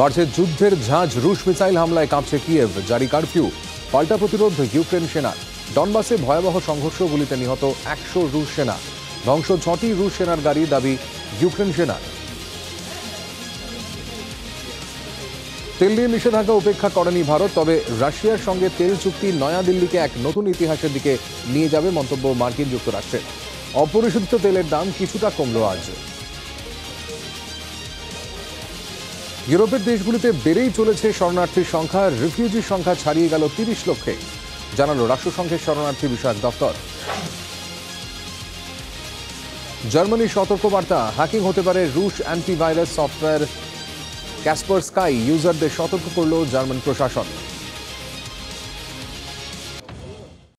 বাড়ছে যুদ্ধের ঝাঁজ, রুশ মিসাইল হামলায় কাঁপছে কিয়েভ, জারি কারফিউ, পাল্টা প্রতিরোধ ইউক্রেন সেনার। ডনবাসে ভয়াবহ সংঘর্ষ, গুলিতে নিহত 100 রুশ সেনা, ধ্বংস 6টি রুশ সেনার গাড়ি, দাবি ইউক্রেন সেনার। তেল নিয়ে নিষেধাজ্ঞা উপেক্ষা করেনি ভারত, তবে রাশিয়ার সঙ্গে তেল চুক্তি নয়াদিল্লিকে এক নতুন ইতিহাসের দিকে নিয়ে যাবে, মন্তব্য মার্কিন যুক্তরাষ্ট্রের। অপরিশোধিত তেলের দাম কিছুটা কমলো আজ। ইউরোপের দেশগুলিতে বেড়েই চলেছে শরণার্থীর সংখ্যা, রিফিউজির সংখ্যা ছাড়িয়ে গেল 30 লক্ষে, জানালো রাষ্ট্রসংঘের শরণার্থী বিষয়ক দপ্তর। জার্মানির সতর্কবার্তা, হ্যাকিং হতে পারে রুশ অ্যান্টিভাইরাস সফটওয়্যার ক্যাসপার স্কাই, ইউজারদের সতর্ক করল জার্মান প্রশাসন।